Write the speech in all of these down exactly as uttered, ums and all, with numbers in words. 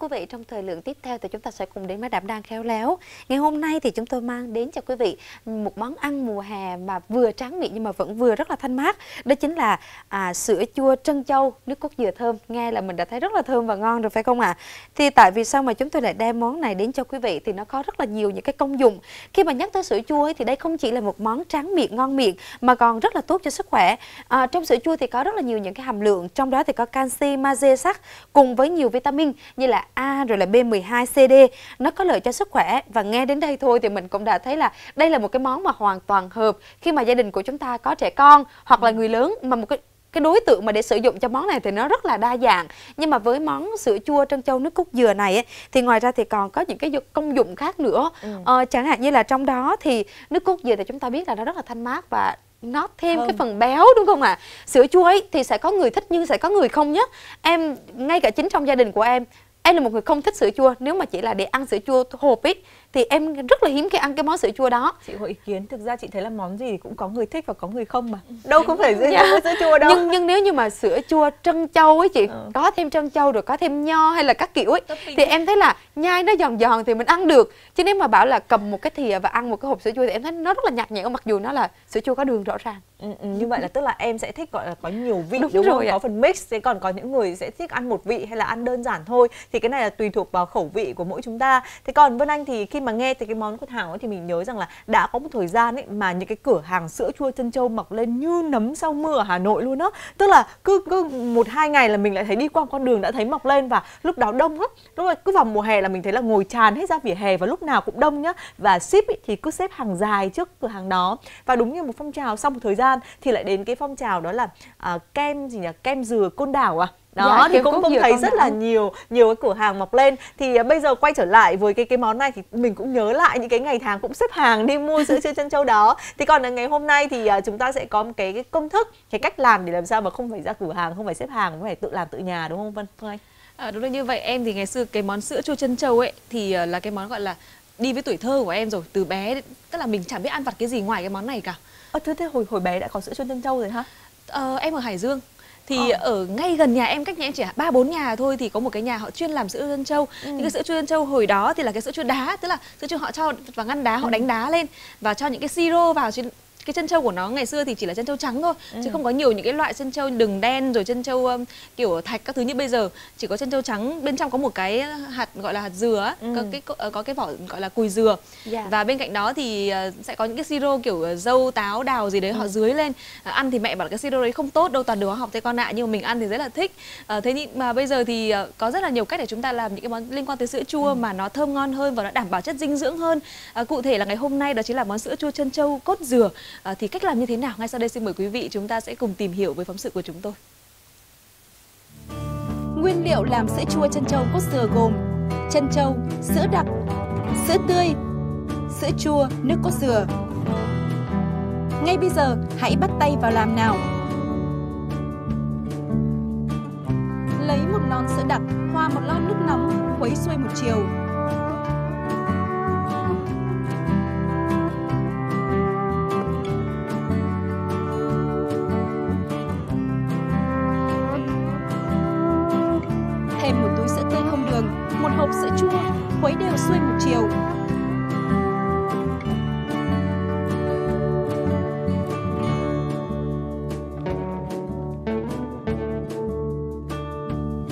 Thưa quý vị, trong thời lượng tiếp theo thì chúng ta sẽ cùng đến với Đảm đang khéo léo. Ngày hôm nay thì chúng tôi mang đến cho quý vị một món ăn mùa hè mà vừa tráng miệng nhưng mà vẫn vừa rất là thanh mát. Đó chính là à, sữa chua trân châu, nước cốt dừa thơm. Nghe là mình đã thấy rất là thơm và ngon rồi phải không ạ? À? Thì tại vì sao mà chúng tôi lại đem món này đến cho quý vị thì nó có rất là nhiều những cái công dụng. Khi mà nhắc tới sữa chua ấy, thì đây không chỉ là một món tráng miệng ngon miệng mà còn rất là tốt cho sức khỏe. À, trong sữa chua thì có rất là nhiều những cái hàm lượng, trong đó thì có canxi, magie, sắt cùng với nhiều vitamin như là A rồi là B mười hai, C D. Nó có lợi cho sức khỏe và nghe đến đây thôi thì mình cũng đã thấy là đây là một cái món mà hoàn toàn hợp khi mà gia đình của chúng ta có trẻ con hoặc là người lớn, mà một cái cái đối tượng mà để sử dụng cho món này thì nó rất là đa dạng. Nhưng mà với món sữa chua trân châu nước cốt dừa này ấy, thì ngoài ra thì còn có những cái công dụng khác nữa. Ừ. Ờ, chẳng hạn như là trong đó thì nước cốt dừa thì chúng ta biết là nó rất là thanh mát và nó thêm ừ. cái phần béo, đúng không ạ? À? Sữa chua ấy thì sẽ có người thích nhưng sẽ có người không nhé. Em, ngay cả chính trong gia đình của em, em là một người không thích sữa chua. Nếu mà chỉ là để ăn sữa chua hộp ấy thì em rất là hiếm khi ăn cái món sữa chua đó. Chị có ý kiến, thực ra chị thấy là món gì cũng có người thích và có người không mà. Đâu cũng phải riêng yeah. sữa chua đâu. Nhưng nhưng nếu như mà sữa chua trân châu ấy chị, ừ. có thêm trân châu rồi có thêm nho hay là các kiểu ấy thì em thấy là nhai nó giòn giòn thì mình ăn được. Chứ nếu mà bảo là cầm một cái thìa và ăn một cái hộp sữa chua thì em thấy nó rất là nhạt nhẽo, mặc dù nó là sữa chua có đường rõ ràng. Ừ, như vậy là tức là em sẽ thích gọi là có nhiều vị, đúng, đúng rồi không? Có phần mix, thế còn có những người sẽ thích ăn một vị hay là ăn đơn giản thôi. Thì cái này là tùy thuộc vào khẩu vị của mỗi chúng ta. Thế còn Vân Anh thì khi mà nghe từ cái món của Thảo ấy, thì mình nhớ rằng là đã có một thời gian ấy mà những cái cửa hàng sữa chua trân châu mọc lên như nấm sau mưa ở Hà Nội luôn đó. Tức là cứ cứ một hai ngày là mình lại thấy đi qua con đường đã thấy mọc lên, và lúc đó đông lắm. Lúc đó cứ vào mùa hè là mình thấy là ngồi tràn hết ra vỉa hè và lúc nào cũng đông nhá. Và ship ấy, thì cứ xếp hàng dài trước cửa hàng đó. Và đúng như một phong trào, sau một thời gian thì lại đến cái phong trào đó là à, kem gì nhỉ, kem dừa Côn Đảo à? Đó dạ, thì cũng cũng thấy rất là nhiều nhiều cái cửa hàng mọc lên. Thì bây giờ quay trở lại với cái cái món này thì mình cũng nhớ lại những cái ngày tháng cũng xếp hàng đi mua sữa chua trân châu đó. Thì còn là ngày hôm nay thì chúng ta sẽ có một cái cái công thức, cái cách làm để làm sao mà không phải ra cửa hàng, không phải xếp hàng, không phải tự làm tự nhà, đúng không Vân Anh? À, đúng là như vậy. Em thì ngày xưa cái món sữa chua trân châu ấy thì là cái món gọi là đi với tuổi thơ của em rồi, từ bé tức là mình chẳng biết ăn vặt cái gì ngoài cái món này cả. Ờ, thế thế hồi hồi bé đã có sữa chua trân châu rồi hả? Ờ, em ở Hải Dương. Thì ờ. ở ngay gần nhà em, cách nhà em chỉ ba bốn nhà thôi, thì có một cái nhà họ chuyên làm sữa trân châu. Ừ. Những cái sữa trân châu hồi đó thì là cái sữa chua đá, tức là sữa chua họ cho vào ngăn đá, họ ừ. đánh đá lên và cho những cái siro vào. Cái trân châu của nó ngày xưa thì chỉ là trân châu trắng thôi, ừ. chứ không có nhiều những cái loại trân châu đường đen rồi trân châu um, kiểu thạch các thứ như bây giờ. Chỉ có trân châu trắng, bên trong có một cái hạt gọi là hạt dừa, ừ. có, cái, có cái vỏ gọi là cùi dừa, yeah. và bên cạnh đó thì sẽ có những cái siro kiểu dâu táo đào gì đấy, ừ. họ dưới lên. À, ăn thì mẹ bảo là cái siro đấy không tốt đâu, toàn đồ hóa học thế con ạ, nhưng mà mình ăn thì rất là thích. À, thế nhưng mà bây giờ thì có rất là nhiều cách để chúng ta làm những cái món liên quan tới sữa chua ừ. mà nó thơm ngon hơn và nó đảm bảo chất dinh dưỡng hơn. À, cụ thể là ngày hôm nay đó chính là món sữa chua trân châu cốt dừa. À, thì cách làm như thế nào? Ngay sau đây xin mời quý vị chúng ta sẽ cùng tìm hiểu với phóng sự của chúng tôi. Nguyên liệu làm sữa chua trân châu cốt dừa gồm trân châu, sữa đặc, sữa tươi, sữa chua, nước cốt dừa. Ngay bây giờ hãy bắt tay vào làm nào. Lấy một lon sữa đặc, hòa một lon nước nóng, khuấy xuôi một chiều. Một hộp sữa chua, khuấy đều xuôi một chiều.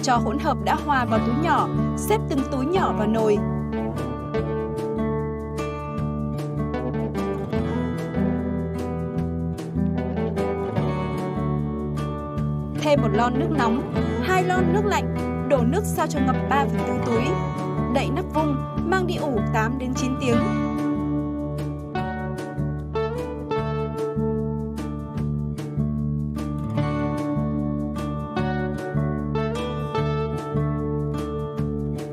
Cho hỗn hợp đã hòa vào túi nhỏ, xếp từng túi nhỏ vào nồi. Thêm một lon nước nóng, hai lon nước lạnh, đổ nước sao cho ngập ba phần tư túi, đậy nắp vung, mang đi ủ tám đến chín tiếng.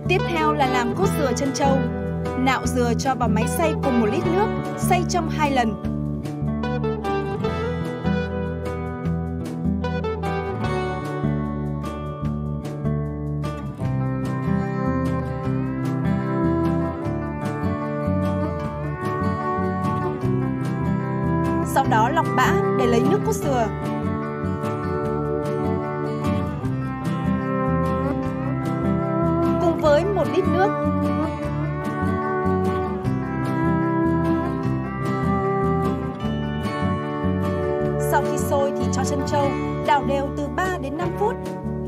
Tiếp theo là làm cốt dừa trân châu. Nạo dừa cho vào máy xay cùng một lít nước, xay trong hai lần. Sau đó lọc bã để lấy nước cốt dừa. Cùng với với một lít nước. Sau khi sôi thì cho chân trâu, đảo đều từ ba đến năm phút.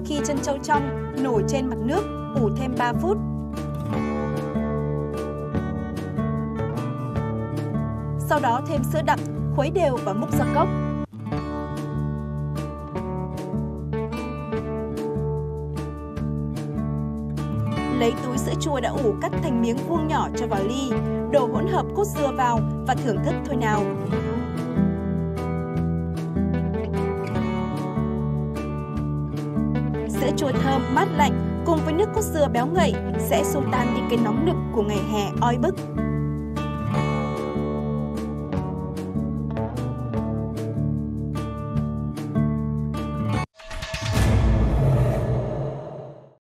Khi chân trâu trong, nổi trên mặt nước, ủ thêm ba phút. Sau đó thêm sữa đặc, khuấy đều và múc ra cốc. Lấy túi sữa chua đã ủ cắt thành miếng vuông nhỏ cho vào ly, đổ hỗn hợp cốt dừa vào và thưởng thức thôi nào. Sữa chua thơm, mát lạnh cùng với nước cốt dừa béo ngậy sẽ xua tan đi cái nóng nực của ngày hè oi bức.